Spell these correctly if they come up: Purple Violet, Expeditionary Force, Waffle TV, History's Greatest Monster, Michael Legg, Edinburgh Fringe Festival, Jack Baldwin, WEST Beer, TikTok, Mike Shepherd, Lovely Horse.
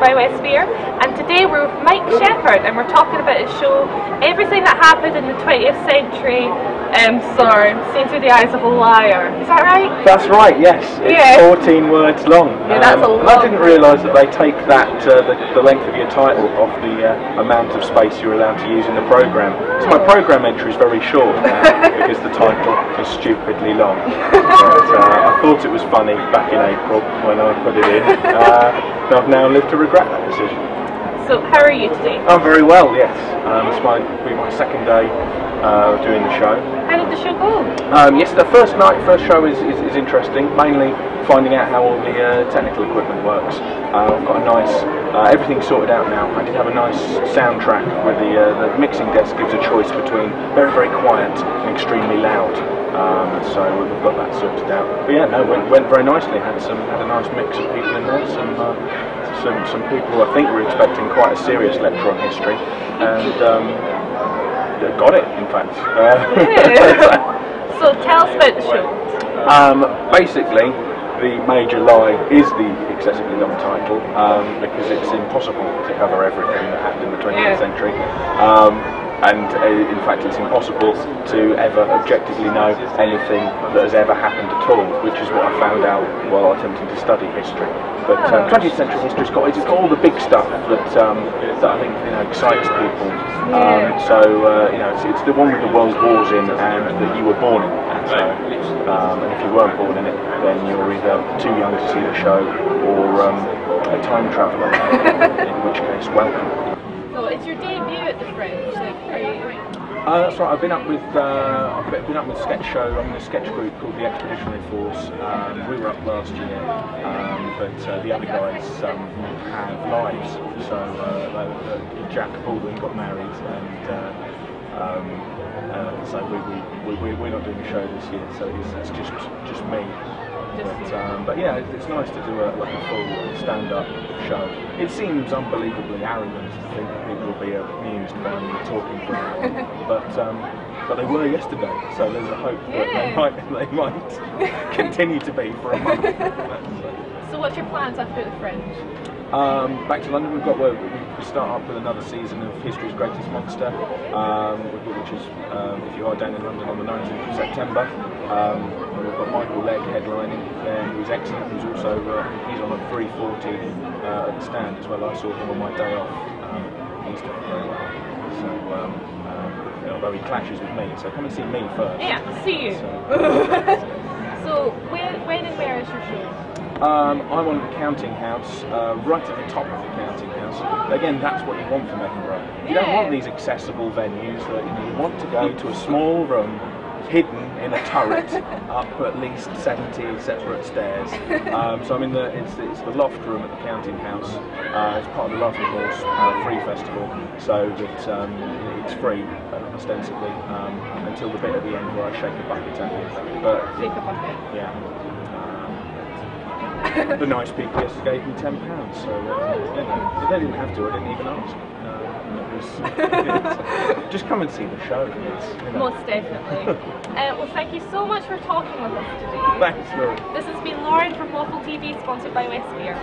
by WEST Beer, and today we're with Mike Shepherd and we're talking about his show, everything that happened in the 20th century, seen through the eyes of a liar. Is that right? That's right, yes. It's 14 words long. Yeah, that's a long. I didn't realise that they take that, the length of your title off the amount of space you're allowed to use in the programme. So my programme entry is very short now because the title is stupidly long. But, I thought it was funny back in April when I put it in. I've now lived to regret that decision. So how are you today? I'm very well, yes. It's my second day doing the show. How did the show go? Yes, the first show is interesting, mainly finding out how all the technical equipment works. I've got a nice, everything's sorted out now. I did have a nice soundtrack where the mixing desk gives a choice between very, very quiet and extremely loud. So we've got that sorted out. But yeah, no, went very nicely. Had a nice mix of people in there. Some people I think were expecting quite a serious lecture on history, and got it in fact. So tell us about the show. Basically, the major lie is the excessively long title because it's impossible to cover everything that happened in the 20th century. And in fact it's impossible to ever objectively know anything that has ever happened at all, which is what I found out while attempting to study history. But 20th century history's got all the big stuff that, that I think excites people. It's the one with the world wars in and that you were born in. And if you weren't born in it, then you were either too young to see the show or a time traveller, in which case, welcome. So it's your debut at the Fringe, that's right. I've been up with sketch show. I'm in a sketch group called the Expeditionary Force. We were up last year, but the other guys have lives. So Jack Baldwin got married, and so we're not doing a show this year. So it's just me. But yeah, it's nice to do a full stand-up show. It seems unbelievably arrogant to think that people will be amused by me talking for an hour, but they were yesterday, so there's a hope that they might continue to be for a month. So what's your plans after the Fringe? Back to London. We start up with another season of History's Greatest Monster, which is, if you are down in London, on the 19th of September. We've got Michael Legg headlining, who's excellent, who's also he's on at 3:40 at the stand as well. I saw him on my day off. He's doing very well. So, although he clashes with me, so come and see me first. Yeah, see you. So when and where is your show? I'm on the counting house, right at the top of the counting house. Again, that's what you want from Edinburgh. You don't want these accessible venues. You want to go to a small room, hidden in a turret, up at least 70 separate stairs. So I'm in it's the loft room at the counting house. It's part of the Lovely Horse free festival, so that it's free ostensibly until the bit at the end where I shake a bucket at you. But shake a bucket. Yeah. The nice people yesterday gave me £10, so they didn't have to. I didn't even ask. Just come and see the show. Most definitely. Well, thank you so much for talking with us today. Thanks, Lauren. This has been Lauren from Waffle TV, sponsored by WEST Beer.